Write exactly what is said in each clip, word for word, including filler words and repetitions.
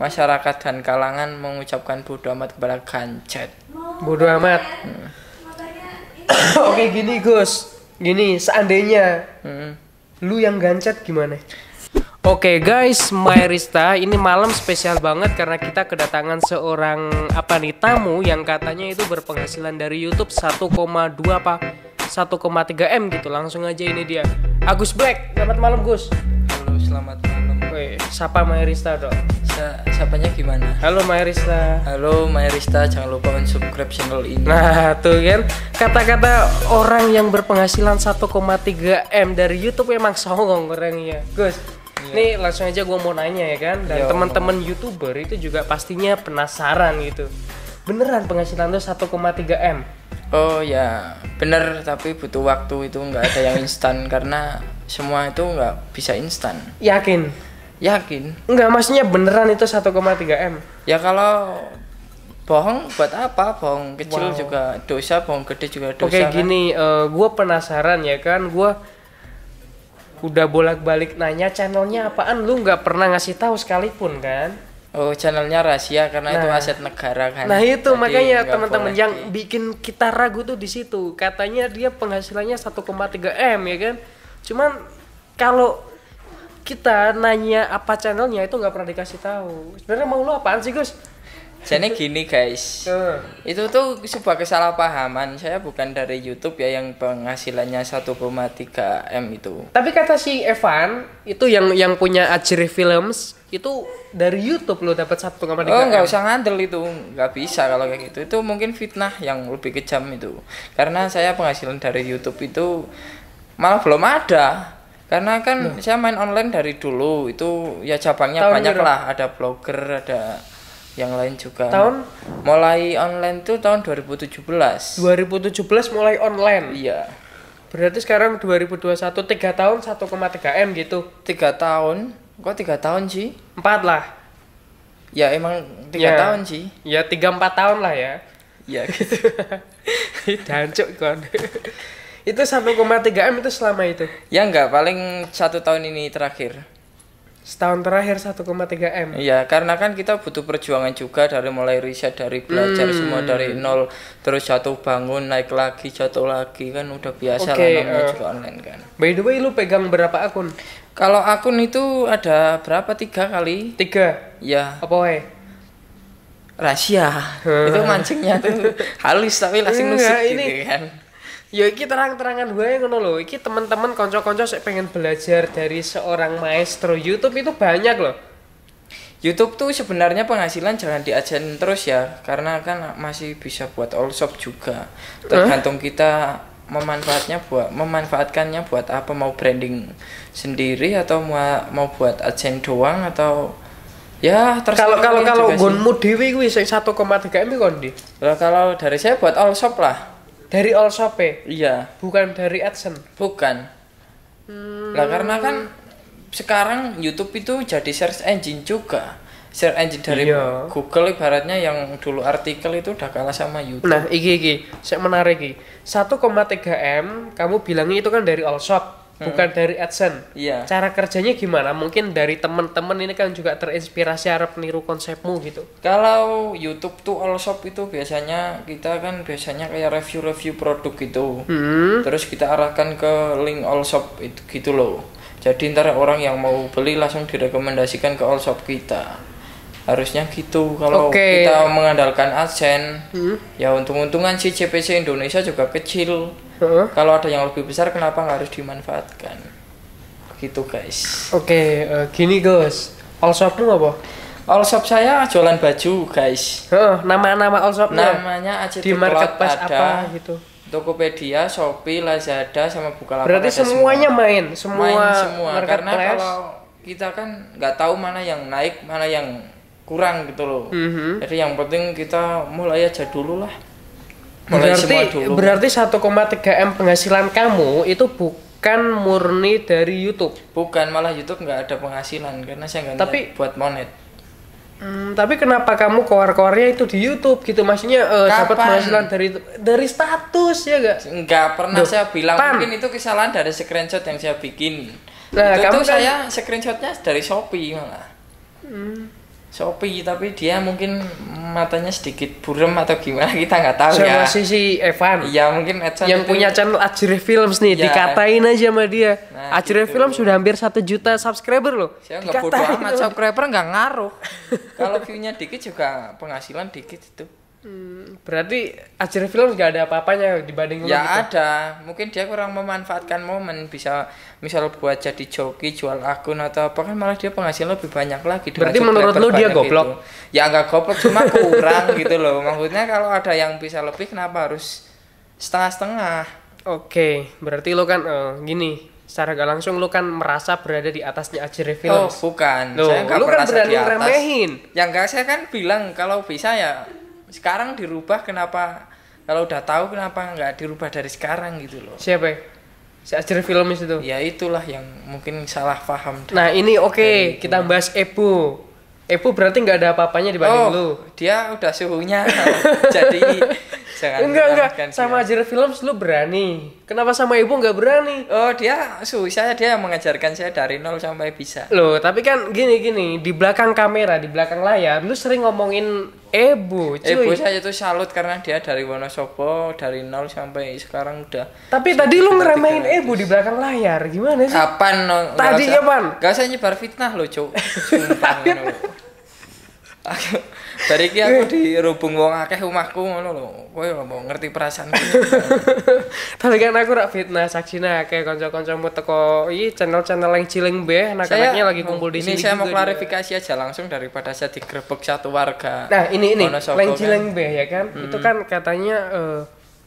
Masyarakat dan kalangan mengucapkan bodo amat kepada gancet. Bodo amat. Hmm. Oke, gini Gus, gini seandainya hmm. lu yang gancet gimana? Oke guys, Maerista ini malam spesial banget karena kita kedatangan seorang apa nih tamu yang katanya itu berpenghasilan dari YouTube satu koma dua apa satu koma tiga M gitu. Langsung aja ini dia, Agus Black. Selamat malam Gus. Halo, selamat malam. Oke, sapa Maerista dong. Sapanya gimana? Halo Maerista. Halo Maerista, jangan lupa subscribe channel ini. Nah tuh kan, kata-kata orang yang berpenghasilan satu koma tiga M dari YouTube emang songong orangnya Gus. Iya. Nih langsung aja gue mau nanya ya kan, dan teman-teman YouTuber itu juga pastinya penasaran gitu. Beneran penghasilan tuh satu koma tiga M? Oh ya bener, tapi butuh waktu, itu nggak ada yang instan karena semua itu nggak bisa instan. Yakin? Yakin? Enggak, maksudnya beneran itu satu koma tiga M? Ya kalau bohong buat apa? Bohong kecil wow. juga dosa, bohong gede juga dosa. Oke, gini, kan? uh, gue penasaran ya kan, gue udah bolak-balik nanya channelnya apaan, lu nggak pernah ngasih tahu sekalipun kan? Oh, channelnya rahasia karena nah, itu aset negara kan. Nah itu. Jadi makanya teman-teman yang bikin kita ragu tuh di situ, katanya dia penghasilannya satu koma tiga M ya kan? Cuman kalau kita nanya apa channelnya itu nggak pernah dikasih tahu. Sebenarnya mau lo apaan sih Gus? Jadi gini guys, uh. itu tuh sebuah kesalahpahaman. Saya bukan dari YouTube ya yang penghasilannya satu koma tiga M itu. Tapi kata si Evan itu yang yang punya Acire Films itu dari YouTube lo dapat satu koma tiga M. Oh nggak usah ngandel itu, nggak bisa kalau kayak gitu. Itu mungkin fitnah yang lebih kejam itu. Karena saya penghasilan dari YouTube itu malah belum ada. Karena kan nah. saya main online dari dulu, itu ya cabangnya tahun banyak lah, ada blogger, ada yang lain juga. Tahun? Mulai online tuh tahun dua ribu tujuh belas. dua ribu tujuh belas mulai online? Iya. Berarti sekarang dua ribu dua puluh satu, tiga tahun satu koma tiga M gitu? tiga tahun? Kok tiga tahun sih? empat lah. Ya emang tiga ya. tahun sih. Ya tiga empat tahun lah ya. Ya gitu. Dancuk kan. Itu satu koma tiga M itu selama itu? Ya enggak, paling satu tahun ini terakhir. Setahun terakhir satu koma tiga M? Iya, karena kan kita butuh perjuangan juga, dari mulai riset, dari belajar, hmm. semua dari nol. Terus jatuh bangun, naik lagi, jatuh lagi, kan udah biasa okay, lah namanya uh, juga online kan. By the way, lu pegang berapa akun? Kalau akun itu ada berapa? Tiga kali. Tiga? Iya. Apa wae? Rahasia. Itu mancingnya tuh halus tapi langsung nusuk gitu kan. Ya iki terang-terangan wae ngono lho. Iki teman-teman konco-konco sik pengen belajar dari seorang maestro YouTube itu banyak loh. YouTube tuh sebenarnya penghasilan jangan diajarin terus ya, karena kan masih bisa buat all shop juga. Tergantung huh? kita memanfaatnya buat memanfaatkannya buat apa, mau branding sendiri atau mau mau buat adsense doang atau ya, terus kalau kalau kalau gonmu dhewe kuwi sing satu koma tiga M kondi. Lah kalau dari saya buat all shop lah. Dari all Shopee? Iya. Bukan dari AdSense? Bukan. Hmm. Lah karena kan sekarang YouTube itu jadi search engine juga. Search engine dari iya. Google ibaratnya, yang dulu artikel itu udah kalah sama YouTube. Nah, iki iki, saya menarik iki. satu koma tiga M kamu bilangnya itu kan dari all shop, hmm. bukan dari AdSense. Iya. Cara kerjanya gimana? Mungkin dari teman-teman ini kan juga terinspirasi harap niru konsepmu gitu. Kalau YouTube tuh all shop itu biasanya kita kan biasanya kayak review-review produk gitu. Hmm. Terus kita arahkan ke link all shop itu gitu loh. Jadi ntar orang yang mau beli langsung direkomendasikan ke all shop kita. Harusnya gitu kalau okay. kita mengandalkan AdSense. Hmm. Ya untung-untungan si C P C Indonesia juga kecil. Huh? Kalau ada yang lebih besar kenapa nggak harus dimanfaatkan? Gitu guys. Oke, okay, uh, gini guys. All shop lu apa? All shop saya jualan baju guys. Huh, nama-nama all shopnya? Namanya aja di marketplace apa gitu? Tokopedia, Shopee, Lazada, sama Bukalapak. Berarti semuanya semua. main, semua, main semua. Karena kalau kita kan nggak tahu mana yang naik, mana yang kurang gitu loh. Mm-hmm. Jadi yang penting kita mulai aja dulu lah. Mulai berarti dulu. Berarti satu koma tiga M penghasilan kamu itu bukan murni dari YouTube. Bukan, malah YouTube nggak ada penghasilan karena saya nggak niat buat monet. Hmm, tapi kenapa kamu keluar-keluarnya itu di YouTube gitu? Maksudnya uh, dapat penghasilan dari dari status ya gak? Nggak pernah. Duh, saya bilang pan. Mungkin itu kesalahan dari screenshot yang saya bikin. Nah, itu kamu tuh kan... saya screenshotnya dari Shopee malah. Hmm. Shopee, tapi dia mungkin matanya sedikit buram atau gimana, kita nggak tahu. Sama ya. Sama si Evan. Ya mungkin Edson yang punya channel Acire Films nih, ya. Dikatain aja sama dia. Nah, Acire gitu. Films sudah hampir satu juta subscriber loh. Saya nggak bodo amat, subscriber nggak ngaruh. Kalau view-nya dikit juga penghasilan dikit itu. Hmm, berarti Acire Films nggak ada apa-apanya dibanding ya gitu. Ada, mungkin dia kurang memanfaatkan momen, bisa misal buat jadi joki, jual akun atau apa, kan malah dia penghasilan lebih banyak lagi. Berarti menurut lu dia goblok? Gitu. Ya nggak goblok, cuma kurang gitu loh. Maksudnya kalau ada yang bisa lebih, kenapa harus setengah-setengah? Oke, berarti lu kan uh, gini, secara gak langsung lu kan merasa berada di atasnya Acire Films. Oh bukan, loh, saya nggak merasa kan di atas. Remehin. Ya nggak, saya kan bilang kalau bisa ya sekarang dirubah, kenapa kalau udah tahu kenapa nggak dirubah dari sekarang gitu loh. Siapa ya? Si Acire Films itu? Ya itulah yang mungkin salah paham. Nah ini oke, okay. Kita bahas Ebu. Ebu berarti nggak ada apa-apanya dibanding oh, lu. Dia udah suhunya. Jadi jangan enggak, enggak. Sama Acire Films lu berani. Kenapa sama Ebu nggak berani? Oh dia suhu saya, dia yang mengajarkan saya dari nol sampai bisa. Loh tapi kan gini-gini, di belakang kamera, di belakang layar, lu sering ngomongin Ebu, cuy. Ebu saya itu salut karena dia dari Wonosobo, dari nol sampai sekarang udah. Tapi tadi lu ngeremehin Ebu di belakang layar, gimana sih? Kapan? No, tadi ya pan? Gak usah nyebar fitnah lo, cuy. Sumpah lo. Aku dari kia aku dirubung wong akeh rumahku ngono lho. Kowe mau ngerti perasaan gitu. Tapi kan aku rak fitnah saksina akeh kanca-kancamu teko iki channel-channel yang ciling be anak-anaknya lagi kumpul di sini. Ini saya mau klarifikasi ya. Aja langsung daripada saya digrebek satu warga. Nah, ini ini yang ciling be ya kan. Hmm. Itu kan katanya uh,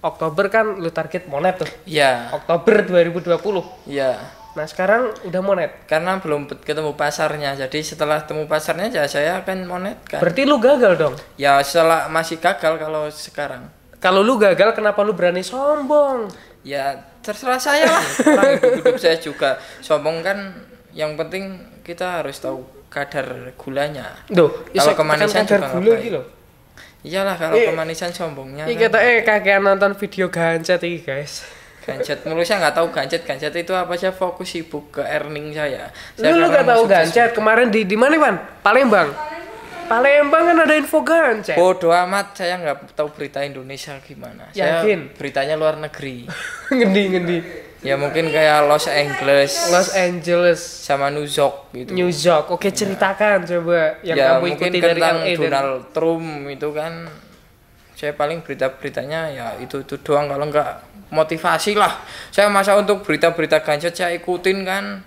Oktober kan lu target monet tuh. Iya. Oktober dua ribu dua puluh. Iya. Nah sekarang udah monet karena belum ketemu pasarnya, jadi setelah ketemu pasarnya ya saya akan monet kan. Berarti lu gagal dong ya, setelah masih gagal kalau sekarang. Kalau lu gagal kenapa lu berani sombong? Ya terserah saya lah. Hidup saya juga sombong kan, yang penting kita harus tahu kadar gulanya. Duh, kalau kemanisan juga gula gitu. Iyalah kalau eh, kemanisan sombongnya eh, kan. Kata eh kakek nonton video gancet ini guys. Gancet, menurut saya nggak tahu gancet, gancet itu apa, saya fokus sibuk ke earning saya. Saya lu nggak tahu gancet, kemarin di di mana Pan? Palembang. Palembang kan ada info gancet. Bodoh amat, saya nggak tahu berita Indonesia gimana. Saya yakin beritanya luar negeri. Ngendi ngendi. Ya mungkin kayak Los Angeles. Los Angeles sama New York gitu. New York, oke ceritakan ya. Coba yang ya, kamu ikuti dari L A. Mungkin Donald Trump itu kan. Saya paling berita-beritanya ya itu itu doang, kalau enggak motivasi lah. Saya masa untuk berita-berita gancet saya ikutin kan.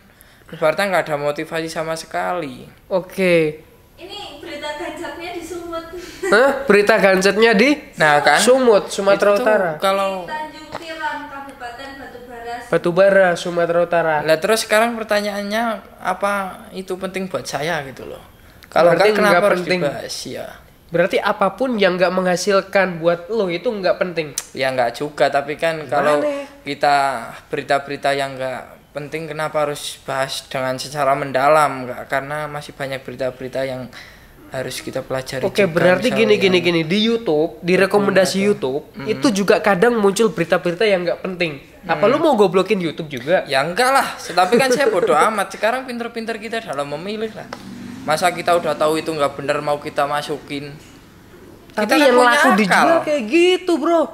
Berarti enggak ada motivasi sama sekali. Oke. Ini berita gancetnya di Sumut. Hah? Berita gancetnya di? Nah, kan. Sumut, Sumatera itu Utara. Kalau Tanjung Tilang, Kabupaten Batubara. Batubara, Sumatera Utara. Nah, terus sekarang pertanyaannya apa itu penting buat saya gitu loh. Kalau enggak kenapa harus dibahas ya? Berarti apapun yang nggak menghasilkan buat lo itu nggak penting. Ya nggak juga, tapi kan kalau kita berita-berita yang nggak penting kenapa harus bahas dengan secara mendalam, nggak, karena masih banyak berita-berita yang harus kita pelajari. Oke, juga, berarti gini gini gini di YouTube, di rekomendasi YouTube mm -hmm. itu juga kadang muncul berita-berita yang nggak penting. Apa hmm. lu mau goblokin YouTube juga? Ya enggak lah, tapi kan saya bodoh amat. Sekarang pinter-pinter kita dalam memilih lah. Masa kita udah tahu itu nggak bener mau kita masukin. Tapi kita yang laku dijual kayak gitu bro.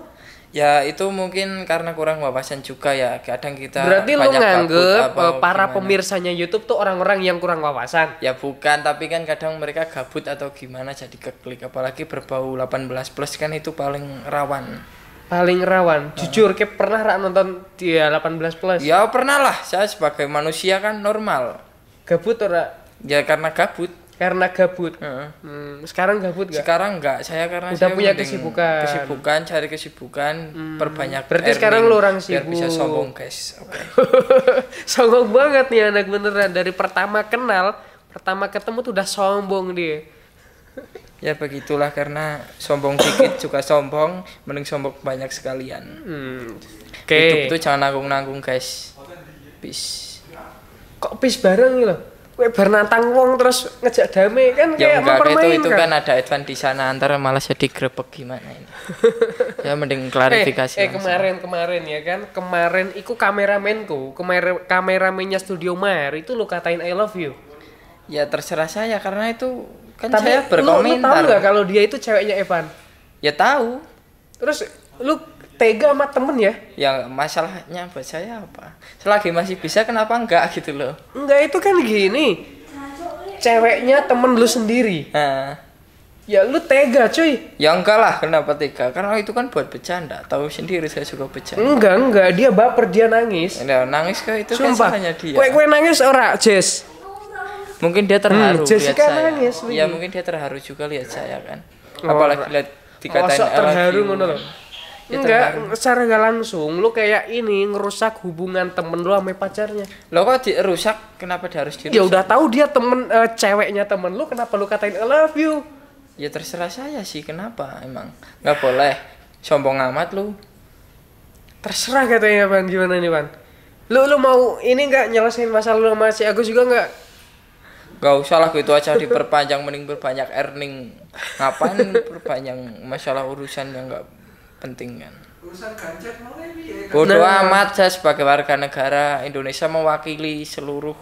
Ya itu mungkin karena kurang wawasan juga ya. Kadang kita berarti lu nganggep para gimana. Pemirsanya YouTube tuh orang-orang yang kurang wawasan. Ya bukan, tapi kan kadang mereka gabut atau gimana jadi keklik. Apalagi berbau delapan belas plus kan itu paling rawan. Paling rawan, jujur kayak pernah rak nonton dia delapan belas plus? Ya pernah lah, saya sebagai manusia kan normal. Gabut ora? Ya karena gabut. Karena gabut. Uh. Hmm. Sekarang gabut gak? Sekarang enggak. Saya karena udah saya punya kesibukan. Kesibukan, cari kesibukan, hmm. perbanyak. Berarti earning, sekarang lu orang sibuk. Biar bisa sombong, guys. Oke. Okay. Sombong banget nih anak beneran, dari pertama kenal, pertama ketemu tuh udah sombong dia. Ya begitulah, karena sombong dikit juga sombong, mending sombong banyak sekalian. Hmm. Oke. Okay. Hidup tuh jangan nanggung-nanggung, guys. Peace. Kok peace bareng loh? Gue bernantang wong terus ngejak damai kan ya, kayak mempermainkan itu, itu kan ada Evan di sana, antara malah jadi grebek gimana ini. Ya mending klarifikasi. Eh, eh kemarin kemarin ya kan, kemarin iku kameramenku, kamera kameramennya Studio Maer itu lu katain I love you. Ya terserah saya, karena itu kan tapi saya berkomentar. Tapi lu tahu nggak kalau dia itu ceweknya Evan? Ya tahu. Terus lu tega sama temen ya? Ya masalahnya buat saya apa? Selagi masih bisa kenapa enggak gitu loh? Enggak, itu kan gini, ceweknya temen lu sendiri. Ha. Ya lu tega cuy. Ya enggak lah, kenapa tega? Karena itu kan buat bercanda. Tahu sendiri saya suka bercanda. Enggak enggak, dia baper, dia nangis. Ya, nangis ke itu sumpah. Kan salahnya dia. Kue kue nangis ora, Jess? Mungkin dia terharu hmm, lihat saya. Nangis, ya mungkin dia terharu juga lihat saya kan. Oh, apalagi lihat dikatain oh, terharu ngono loh. Ya, enggak, secara enggak langsung lu kayak ini ngerusak hubungan temen lu sama pacarnya. Lo kok dirusak? Kenapa dia harus dirusak? Ya udah tahu dia temen e, ceweknya temen lu, kenapa lu katain I love you? Ya terserah saya sih, kenapa emang? Enggak boleh sombong amat lu. Terserah katanya Bang, gimana nih Bang? Lu lu mau ini enggak nyelesain masalah lu sama si Agus juga enggak? Gak usah lah, gitu aja diperpanjang, mending berbanyak earning. Ngapain perpanjang masalah urusan yang gak penting kan? Urusan ganjat mau ya. Bodoh amat, saya sebagai warga negara Indonesia mewakili seluruh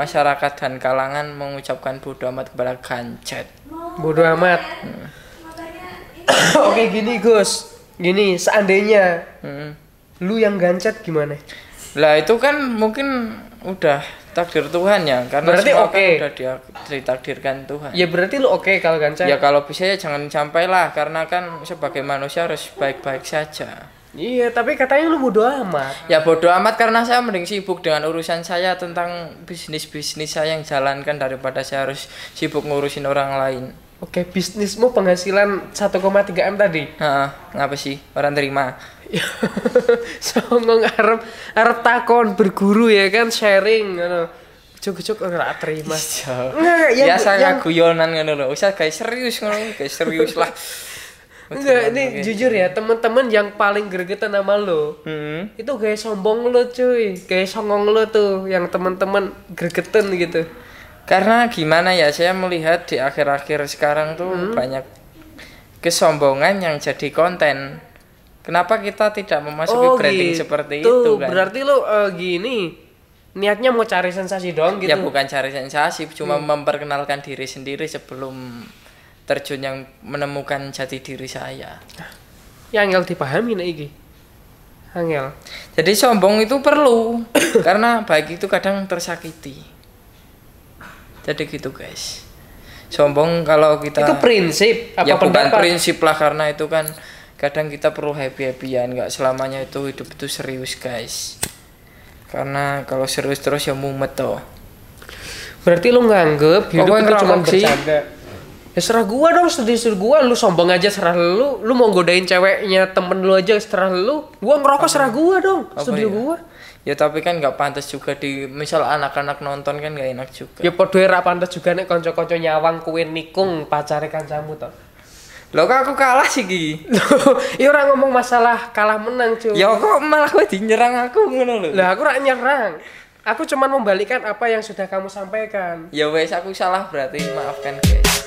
masyarakat dan kalangan mengucapkan bodoh amat kepada ganjat. Bodoh amat. Hmm. Oke gini Gus, gini seandainya hmm. lu yang ganjat gimana? Lah itu kan mungkin udah takdir Tuhan ya, karena berarti semua okay. Kan udah dia ditakdirkan Tuhan. Ya berarti lu oke okay kalau ganjat. Ya kalau bisa ya jangan sampai lah, karena kan sebagai manusia harus baik-baik saja. Iya, tapi katanya lu bodoh amat. Ya bodoh amat karena saya mending sibuk dengan urusan saya tentang bisnis-bisnis saya yang jalankan daripada saya harus sibuk ngurusin orang lain. Oke, okay, bisnismu penghasilan satu koma tiga M tadi. Heeh, ngapa sih? Orang terima. Songong Arab, Arab takon berguru ya kan, sharing ngono. Cuk-cuk ora terima. Enggak, ya biasa ngaguyonan ngono lho. Usah guys serius ngono, guys serius lah. Enggak, ini okay. Jujur ya, teman-teman yang paling gregetan sama lo hmm. itu guys sombong lo cuy, guys songong lo tuh yang teman-teman gregetan gitu. Karena gimana ya, saya melihat di akhir-akhir sekarang tuh hmm. banyak kesombongan yang jadi konten. Kenapa kita tidak memasuki oh, branding gitu. Seperti itu kan? Berarti lo uh, gini, niatnya mau cari sensasi doang gitu? Ya bukan cari sensasi, cuma hmm. memperkenalkan diri sendiri sebelum terjun yang menemukan jati diri saya. Ya angel dipahami nih iki. Angel. Jadi sombong itu perlu karena baik itu kadang tersakiti. Jadi gitu guys. Sombong kalau kita itu prinsip apa ya pendapat? Bukan prinsip lah, karena itu kan kadang kita perlu happy-happyan, nggak selamanya itu hidup itu serius guys, karena kalau serius terus ya mumet toh. Berarti lu nganggep hidup itu cuma bercanda. Ya serah gua dong, sedih-sedih gua, lu sombong aja serah lu, lu mau godain ceweknya temen lu aja serah lu, gua ngerokok serah gua dong, sedih gua. Ya tapi kan nggak pantas juga di misal anak-anak nonton kan nggak enak juga. Ya podo ra pantas juga nek kanca-kanca nyawang kuwi nikung pacare kancamu toh. Loh kok aku kalah sih Ki? Ya ora ngomong masalah kalah menang cuy. Ya kok malah kowe dinyerang aku ngono lho. Lah aku ra nyerang. Aku cuman membalikkan apa yang sudah kamu sampaikan. Ya wes aku salah berarti, maafkan guys.